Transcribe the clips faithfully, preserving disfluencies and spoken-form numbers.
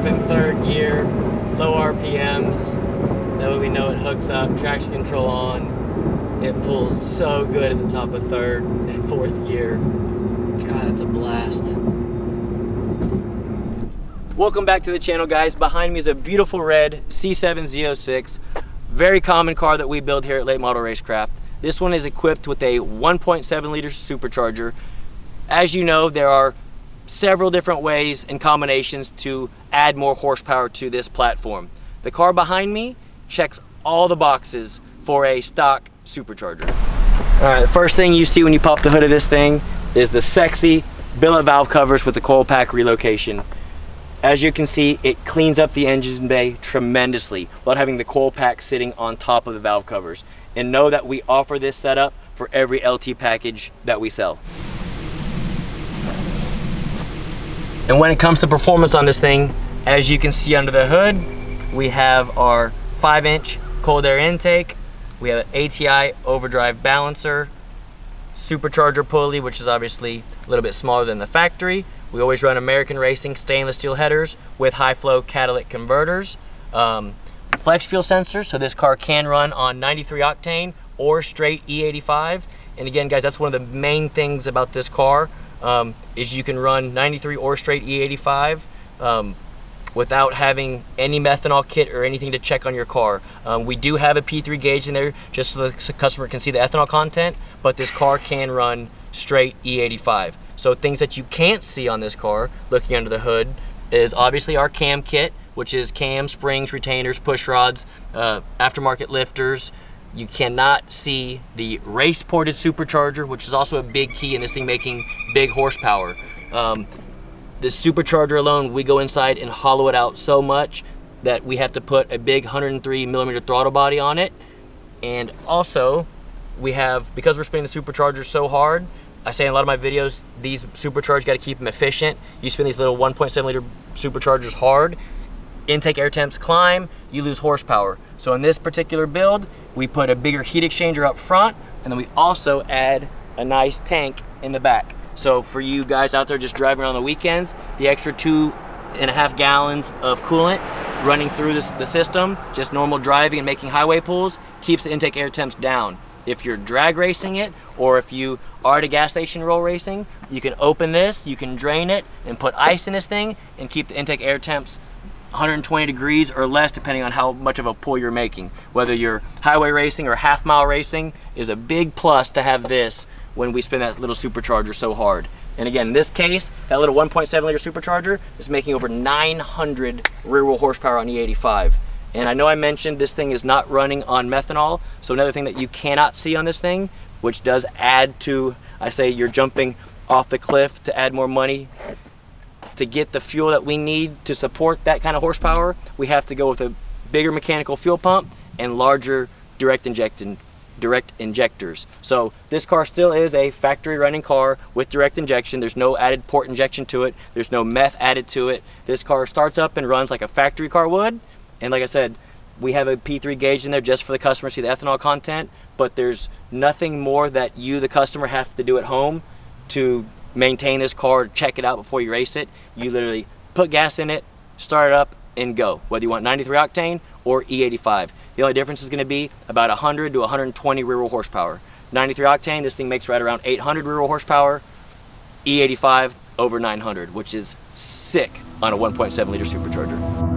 off in third gear, low R P Ms, that way we know it hooks up, traction control on. It pulls so good at the top of third and fourth gear. God, it's a blast. Welcome back to the channel, guys. Behind me is a beautiful red C seven Z oh six. Very common car that we build here at Late Model Racecraft. This one is equipped with a one point seven liter supercharger. As you know, there are several different ways and combinations to add more horsepower to this platform. The car behind me checks all the boxes for a stock supercharger. All right, the first thing you see when you pop the hood of this thing is the sexy billet valve covers with the coil pack relocation. As you can see, it cleans up the engine bay tremendously without having the coil pack sitting on top of the valve covers. And know that we offer this setup for every L T package that we sell. And when it comes to performance on this thing, as you can see under the hood, we have our five inch cold air intake, we have an A T I overdrive balancer, supercharger pulley, which is obviously a little bit smaller than the factory. We always run American Racing stainless steel headers with high flow catalytic converters, um, flex fuel sensors, so this car can run on ninety-three octane or straight E eighty-five. And again, guys, that's one of the main things about this car. Um, is you can run ninety-three or straight E eighty-five um, without having any methanol kit or anything to check on your car. Um, we do have a P three gauge in there just so the customer can see the ethanol content, but this car can run straight E eighty-five. So things that you can't see on this car, looking under the hood, is obviously our cam kit, which is cam, springs, retainers, push rods, uh, aftermarket lifters. You cannot see the race ported supercharger, which is also a big key in this thing making big horsepower. Um, this supercharger alone, we go inside and hollow it out so much that we have to put a big one hundred three millimeter throttle body on it. And also we have, because we're spinning the supercharger so hard, I say in a lot of my videos, these superchargers, got to keep them efficient. You spin these little one point seven liter superchargers hard, intake air temps climb, you lose horsepower. So in this particular build, we put a bigger heat exchanger up front, and then we also add a nice tank in the back. So for you guys out there just driving around the weekends, the extra two and a half gallons of coolant running through this, the system, just normal driving and making highway pulls, keeps the intake air temps down. If you're drag racing it, or if you are at a gas station roll racing, you can open this, you can drain it, and put ice in this thing, and keep the intake air temps one hundred twenty degrees or less, depending on how much of a pull you're making. Whether you're highway racing or half mile racing, is a big plus to have this when we spin that little supercharger so hard. And again, in this case, that little one point seven liter supercharger is making over nine hundred rear wheel horsepower on E eighty-five. And I know I mentioned this thing is not running on methanol, so another thing that you cannot see on this thing, which does add to, I say you're jumping off the cliff to add more money, to get the fuel that we need to support that kind of horsepower, we have to go with a bigger mechanical fuel pump and larger direct injecting, direct injectors. So this car still is a factory running car with direct injection. There's no added port injection to it. There's no meth added to it. This car starts up and runs like a factory car would. And like I said, we have a P three gauge in there just for the customer to see the ethanol content, but there's nothing more that you, the customer, have to do at home to maintain this car, check it out before you race it. You literally put gas in it, start it up, and go. Whether you want ninety-three octane or E eighty-five. The only difference is going to be about one hundred to one hundred twenty rear wheel horsepower. ninety-three octane, this thing makes right around eight hundred rear wheel horsepower. E eighty-five over nine hundred, which is sick on a one point seven liter supercharger.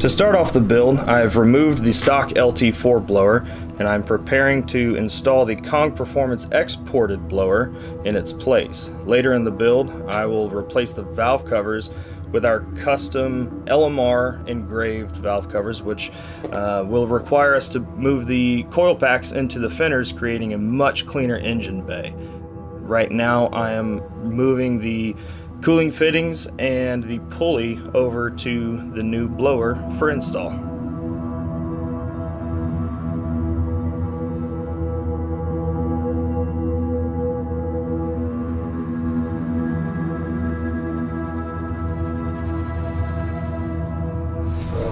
To start off the build, I've removed the stock L T four blower, and I'm preparing to install the Kong Performance X ported blower in its place. Later in the build, I will replace the valve covers with our custom L M R engraved valve covers, which uh, will require us to move the coil packs into the fenders, creating a much cleaner engine bay. Right now, I am moving the cooling fittings and the pulley over to the new blower for install. So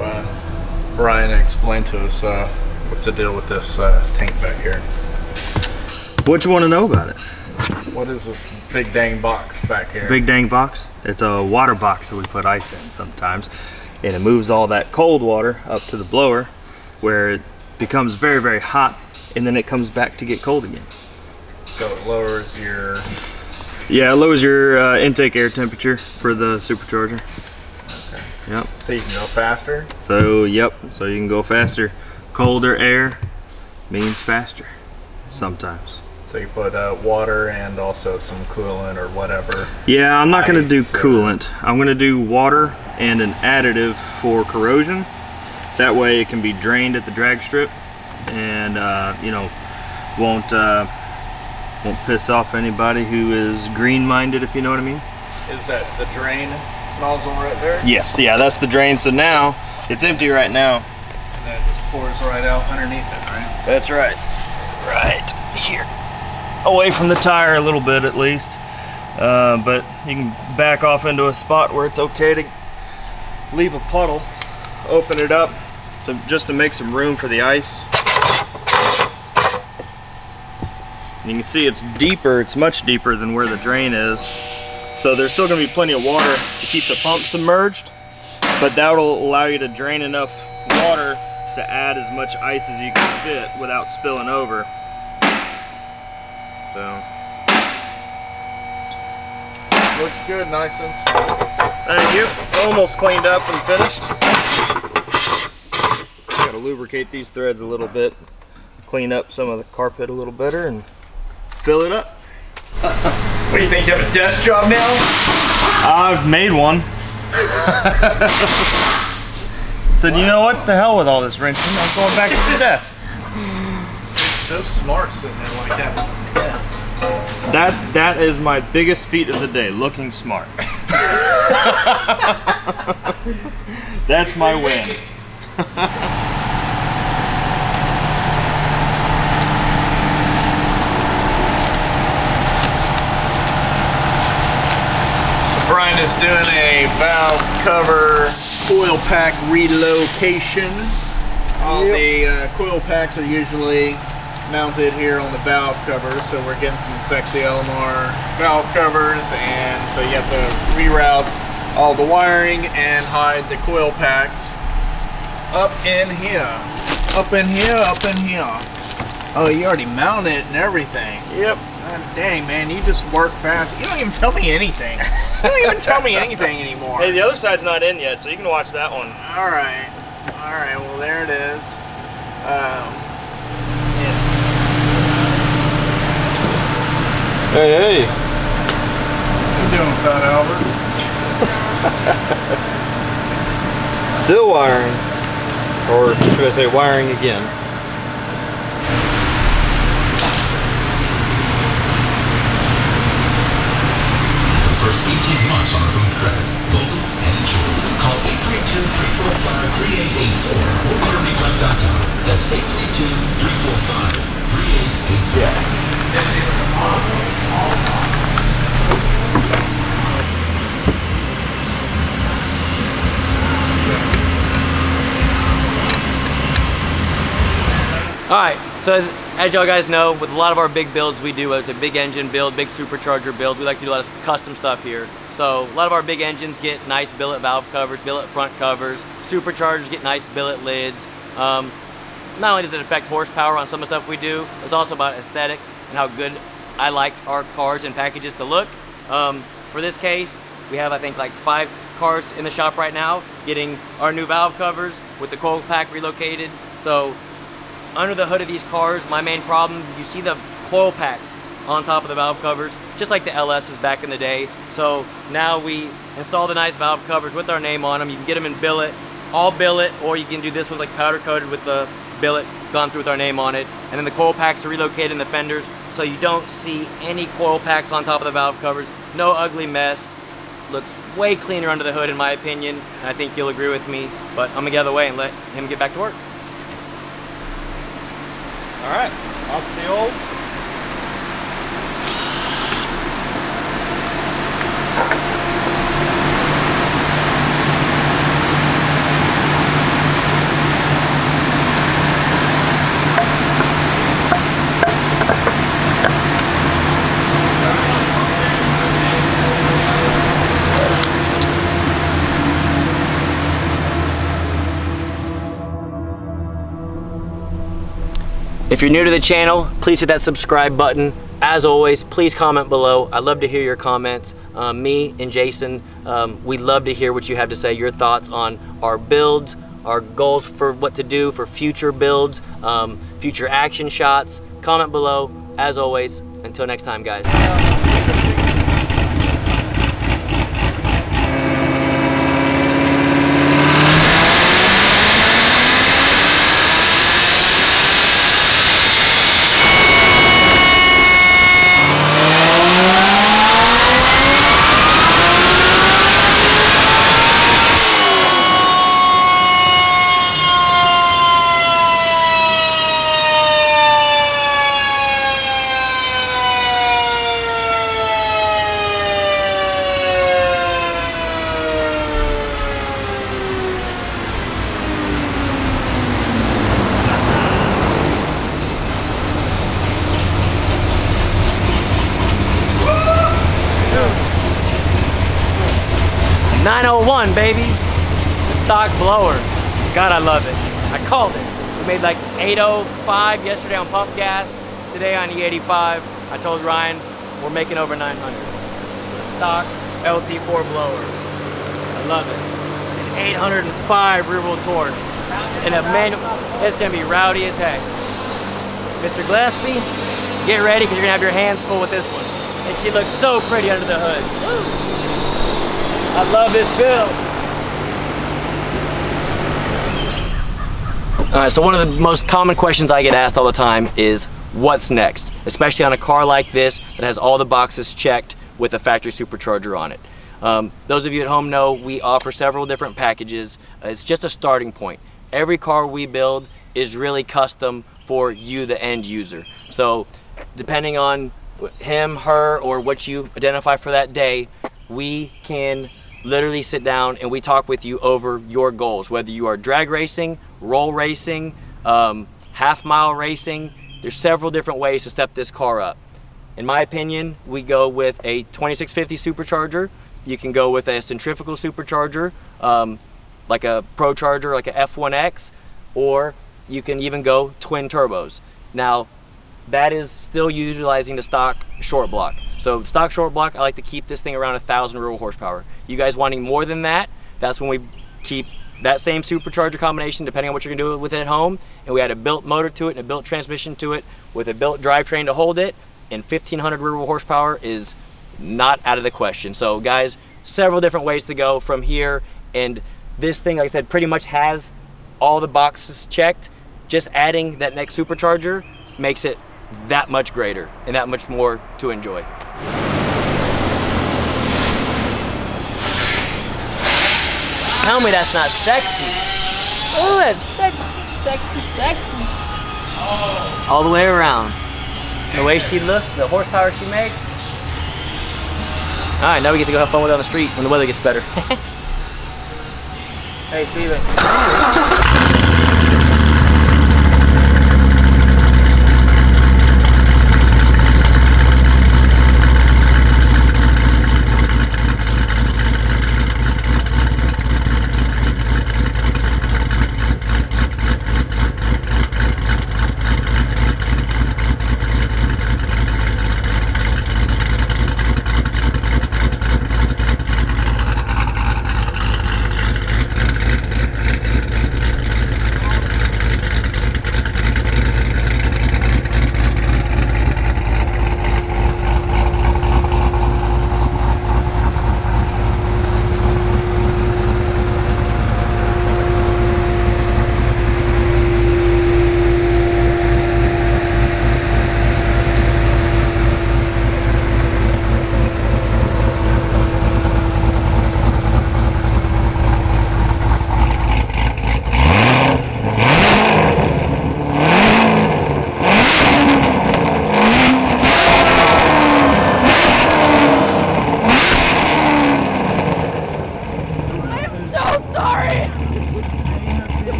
uh, Brian X explain to us uh, what's the deal with this uh, tank back here. What you want to know about it? What is this big dang box back here? Big dang box? It's a water box that we put ice in sometimes, and it moves all that cold water up to the blower where it becomes very, very hot, and then it comes back to get cold again. So it lowers your... Yeah, it lowers your uh, intake air temperature for the supercharger. Okay. Yep. So you can go faster? So, yep. So you can go faster. Colder air means faster sometimes. So you put uh, water and also some coolant or whatever. Yeah, I'm not going to do coolant. I'm going to do water and an additive for corrosion. That way it can be drained at the drag strip and, uh, you know, won't... Uh, Won't piss off anybody who is green-minded, if you know what I mean. Is that the drain nozzle right there? Yes, yeah, that's the drain. So now, it's empty right now. And that just pours right out underneath it, right? That's right. Right here. Away from the tire a little bit, at least. Uh, but you can back off into a spot where it's okay to leave a puddle, open it up, to, just to make some room for the ice. You can see it's deeper, it's much deeper than where the drain is. So there's still going to be plenty of water to keep the pump submerged, but that'll allow you to drain enough water to add as much ice as you can fit without spilling over. So. Looks good, nice and smooth. Thank you. Almost cleaned up and finished. Got to lubricate these threads a little bit, clean up some of the carpet a little better, and fill it up. Uh, uh, what do you think, you have a desk job now? I've made one. Said, wow. You know what, to hell with all this wrenching. I'm going back to the desk. So smart sitting there like that. Yeah. That, that is my biggest feat of the day, looking smart. That's my win. Brian is doing a valve cover coil pack relocation. All yep. The uh, coil packs are usually mounted here on the valve cover, so we're getting some sexy L M R valve covers, and so you have to reroute all the wiring and hide the coil packs up in here, up in here, up in here. Oh, you already mounted it and everything. Yep. God dang, man, you just work fast. You don't even tell me anything. You don't even tell me anything anymore. Hey, the other side's not in yet, so you can watch that one. All right. All right, well, there it is. Um, yeah. Hey, hey. What you doing, Fat Albert? Still wiring. Or should I say wiring again? eighteen months on road credit, local and insurable. Call eight three two, three four five, three eight eight four or autorequest dot com. That's eight three two, three four five, three eight eight four. Yeah. Alright, so as, as y'all guys know, with a lot of our big builds we do, it's a big engine build, big supercharger build, we like to do a lot of custom stuff here. So a lot of our big engines get nice billet valve covers, billet front covers, superchargers get nice billet lids. Um, not only does it affect horsepower on some of the stuff we do, it's also about aesthetics and how good I like our cars and packages to look. Um, for this case, we have I think like five cars in the shop right now getting our new valve covers with the coil pack relocated. So under the hood of these cars, my main problem, you see the coil packs on top of the valve covers, just like the L S's back in the day. So now we install the nice valve covers with our name on them. You can get them in billet, all billet, or you can do this one's like powder coated with the billet gone through with our name on it. And then the coil packs are relocated in the fenders, so you don't see any coil packs on top of the valve covers. No ugly mess. Looks way cleaner under the hood in my opinion, and I think you'll agree with me, but I'm gonna get out of the way and let him get back to work. All right, off to the old. If you're new to the channel, please hit that subscribe button. As always, please comment below. I love to hear your comments. Uh, me and Jason, um, we love to hear what you have to say, your thoughts on our builds, our goals for what to do for future builds, um, future action shots. Comment below. As always, until next time, guys. nine oh one, baby, the stock blower. God, I love it. I called it. We made like eight oh five yesterday on pump gas, today on E eighty-five. I told Ryan we're making over nine hundred. The stock L T four blower. I love it. An eight hundred five rear wheel torque. And a manual, it's gonna be rowdy as heck. Mister Gillespie, get ready because you're gonna have your hands full with this one. And she looks so pretty under the hood. Woo. I love this build. All right, so one of the most common questions I get asked all the time is what's next, especially on a car like this that has all the boxes checked with a factory supercharger on it. Um, those of you at home know we offer several different packages. It's just a starting point. Every car we build is really custom for you, the end user. So depending on him, her, or what you identify for that day, we can literally sit down and we talk with you over your goals, whether you are drag racing, roll racing, um, half mile racing. There's several different ways to step this car up. In my opinion, we go with a twenty-six fifty supercharger. You can go with a centrifugal supercharger, um, like a Procharger, like a F one X, or you can even go twin turbos. Now, that is still utilizing the stock short block. So stock short block, I like to keep this thing around one thousand real horsepower. You guys wanting more than that, that's when we keep that same supercharger combination, depending on what you're gonna do with it at home. And we add a built motor to it and a built transmission to it with a built drivetrain to hold it. And fifteen hundred rear wheel horsepower is not out of the question. So guys, several different ways to go from here. And this thing, like I said, pretty much has all the boxes checked. Just adding that next supercharger makes it that much greater and that much more to enjoy. Tell me that's not sexy. Oh, that's sexy, sexy, sexy. Oh. All the way around. The way she looks, the horsepower she makes. All right, now we get to go have fun with it on the street when the weather gets better. Hey, Steven.